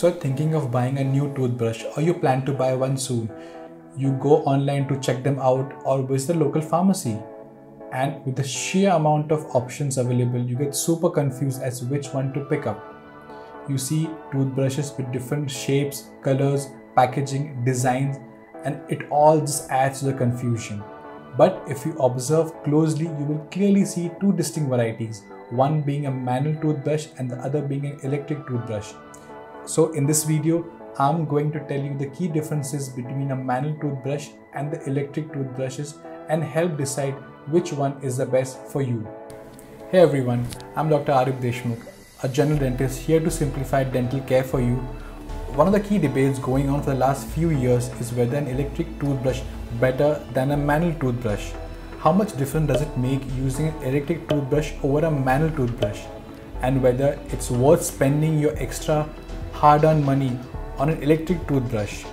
So you're thinking of buying a new toothbrush or you plan to buy one soon. You go online to check them out or visit the local pharmacy. And with the sheer amount of options available, you get super confused as to which one to pick up. You see toothbrushes with different shapes, colors, packaging, designs, and it all just adds to the confusion. But if you observe closely, you will clearly see two distinct varieties, one being a manual toothbrush and the other being an electric toothbrush. So in this video, I'm going to tell you the key differences between a manual toothbrush and the electric toothbrushes and help decide which one is the best for you. Hey everyone, I'm Dr. Arib Deshmukh, a general dentist here to simplify dental care for you. One of the key debates going on for the last few years is whether an electric toothbrush better than a manual toothbrush. How much difference does it make using an electric toothbrush over a manual toothbrush? And whether it's worth spending your extra hard-earned money on an electric toothbrush?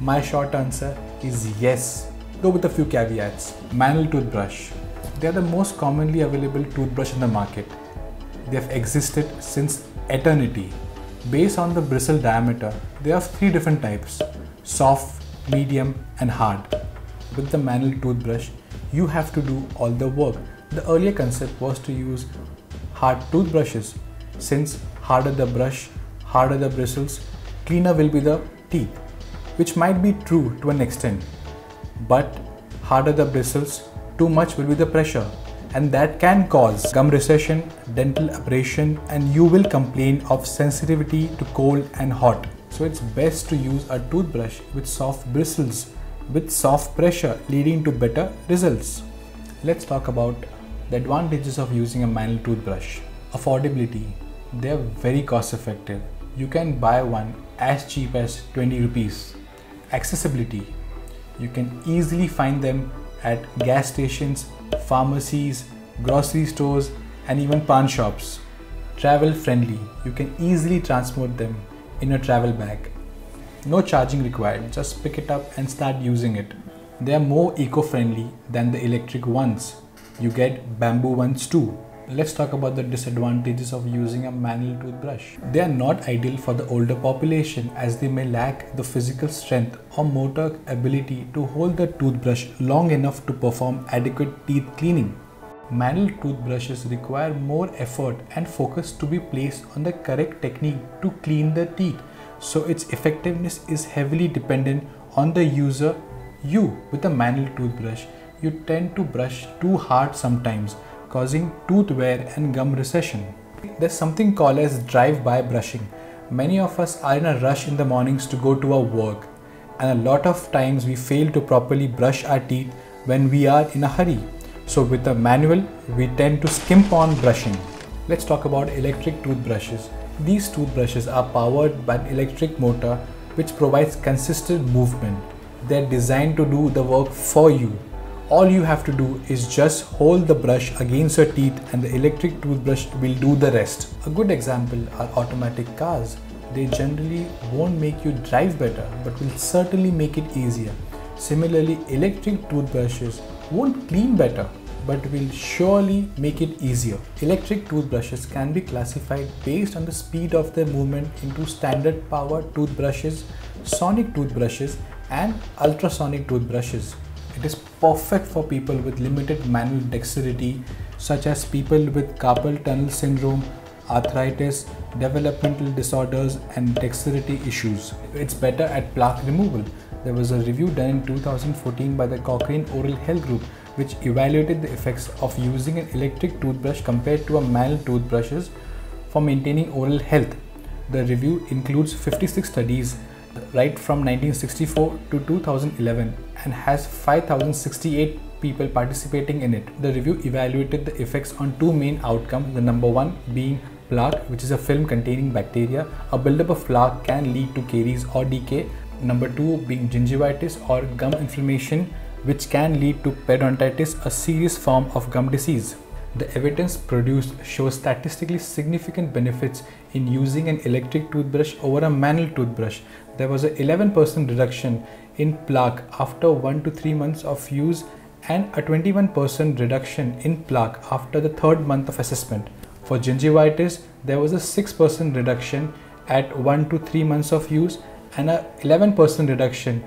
My short answer is yes, though with a few caveats. Manual toothbrush. They are the most commonly available toothbrush in the market. They have existed since eternity. Based on the bristle diameter, there are three different types: soft, medium and hard. With the manual toothbrush, you have to do all the work. The earlier concept was to use hard toothbrushes. Since harder the brush, harder the bristles, cleaner will be the teeth, which might be true to an extent. But harder the bristles, too much will be the pressure, and that can cause gum recession, dental abrasion, and you will complain of sensitivity to cold and hot. So it's best to use a toothbrush with soft bristles, with soft pressure, leading to better results. Let's talk about the advantages of using a manual toothbrush. Affordability. They are very cost effective. You can buy one as cheap as 20 rupees. Accessibility. You can easily find them at gas stations, pharmacies, grocery stores, and even pawn shops. Travel friendly. You can easily transport them in a travel bag. No charging required, just pick it up and start using it. They are more eco-friendly than the electric ones. You get bamboo ones too. Let's talk about the disadvantages of using a manual toothbrush. They are not ideal for the older population as they may lack the physical strength or motor ability to hold the toothbrush long enough to perform adequate teeth cleaning. Manual toothbrushes require more effort and focus to be placed on the correct technique to clean the teeth. So its effectiveness is heavily dependent on the user. You, with a manual toothbrush, you tend to brush too hard sometimes, causing tooth wear and gum recession. There's something called as drive-by brushing. Many of us are in a rush in the mornings to go to our work, and a lot of times we fail to properly brush our teeth when we are in a hurry. So with a manual, we tend to skimp on brushing. Let's talk about electric toothbrushes. These toothbrushes are powered by an electric motor which provides consistent movement. They're designed to do the work for you. All you have to do is just hold the brush against your teeth and the electric toothbrush will do the rest. A good example are automatic cars. They generally won't make you drive better but will certainly make it easier. Similarly, electric toothbrushes won't clean better, but will surely make it easier. Electric toothbrushes can be classified based on the speed of their movement into standard power toothbrushes, sonic toothbrushes, and ultrasonic toothbrushes. It is perfect for people with limited manual dexterity, such as people with carpal tunnel syndrome, arthritis, developmental disorders, and dexterity issues. It's better at plaque removal. There was a review done in 2014 by the Cochrane Oral Health Group, which evaluated the effects of using an electric toothbrush compared to a manual toothbrushes for maintaining oral health. The review includes 56 studies right from 1964 to 2011 and has 5,068 people participating in it. The review evaluated the effects on two main outcomes, the number one being plaque, which is a film containing bacteria. A buildup of plaque can lead to caries or decay. Number two being gingivitis or gum inflammation, which can lead to periodontitis, a serious form of gum disease. The evidence produced shows statistically significant benefits in using an electric toothbrush over a manual toothbrush. There was an 11% reduction in plaque after 1 to 3 months of use and a 21% reduction in plaque after the 3rd month of assessment. For gingivitis, there was a 6% reduction at 1 to 3 months of use and a 11% reduction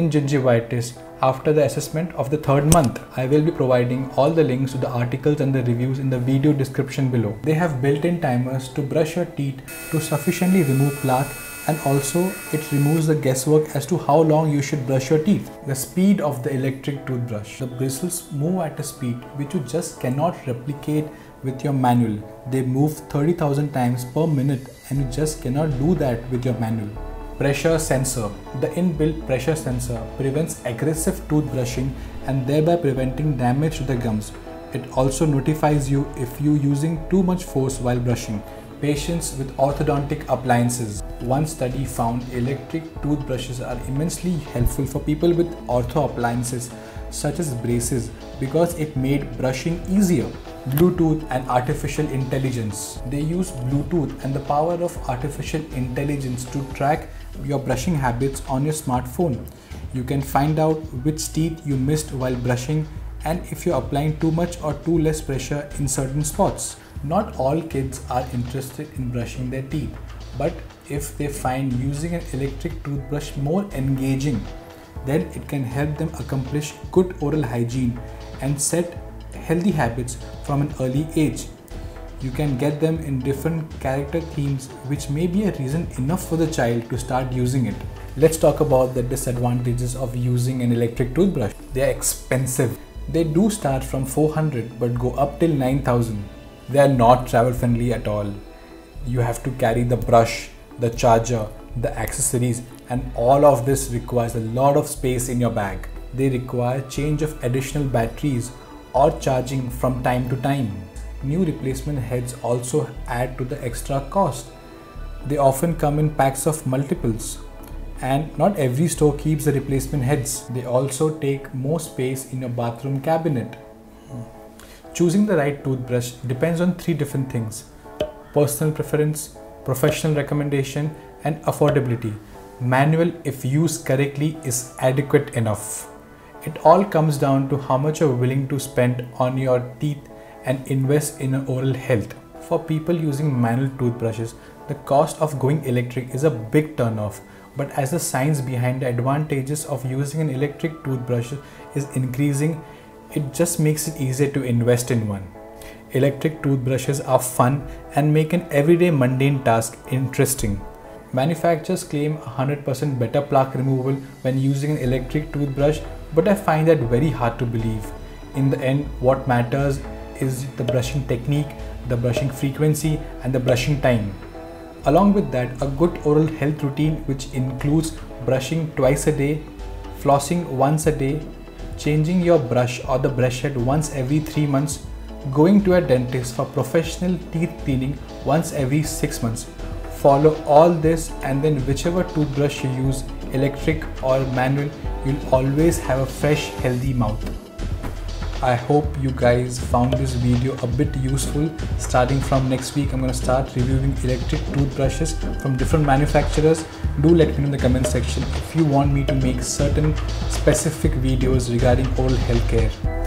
in gingivitis after the assessment of the 3rd month. I will be providing all the links to the articles and the reviews in the video description below. They have built-in timers to brush your teeth to sufficiently remove plaque, and also it removes the guesswork as to how long you should brush your teeth. The speed of the electric toothbrush. The bristles move at a speed which you just cannot replicate with your manual. They move 30,000 times per minute and you just cannot do that with your manual. Pressure sensor. The inbuilt pressure sensor prevents aggressive toothbrushing and thereby preventing damage to the gums. It also notifies you if you're using too much force while brushing. Patients with orthodontic appliances. One study found electric toothbrushes are immensely helpful for people with ortho appliances such as braces because it made brushing easier. Bluetooth and artificial intelligence. They use Bluetooth and the power of artificial intelligence to track your brushing habits on your smartphone. You can find out which teeth you missed while brushing and if you're applying too much or too less pressure in certain spots. Not all kids are interested in brushing their teeth, but if they find using an electric toothbrush more engaging, then it can help them accomplish good oral hygiene and set healthy habits from an early age. You can get them in different character themes, which may be a reason enough for the child to start using it. Let's talk about the disadvantages of using an electric toothbrush. They are expensive. They do start from 400 but go up till 9,000. They are not travel friendly at all. You have to carry the brush, the charger, the accessories, and all of this requires a lot of space in your bag. They require change of additional batteries or charging from time to time. New replacement heads also add to the extra cost. They often come in packs of multiples, and not every store keeps the replacement heads. They also take more space in your bathroom cabinet. Choosing the right toothbrush depends on 3 different things: personal preference, professional recommendation, and affordability. Manual, if used correctly, is adequate enough. It all comes down to how much you're willing to spend on your teeth and invest in oral health. For people using manual toothbrushes, the cost of going electric is a big turnoff. But as the science behind the advantages of using an electric toothbrush is increasing, it just makes it easier to invest in one. Electric toothbrushes are fun and make an everyday mundane task interesting. Manufacturers claim 100% better plaque removal when using an electric toothbrush, but I find that very hard to believe. In the end, what matters is the brushing technique, the brushing frequency, and the brushing time. Along with that, a good oral health routine which includes brushing twice a day, flossing once a day, changing your brush or the brush head once every 3 months, going to a dentist for professional teeth cleaning once every 6 months. Follow all this, and then whichever toothbrush you use, electric or manual, you'll always have a fresh, healthy mouth. I hope you guys found this video a bit useful. Starting from next week, I'm going to start reviewing electric toothbrushes from different manufacturers. Do let me know in the comment section if you want me to make certain specific videos regarding oral health care.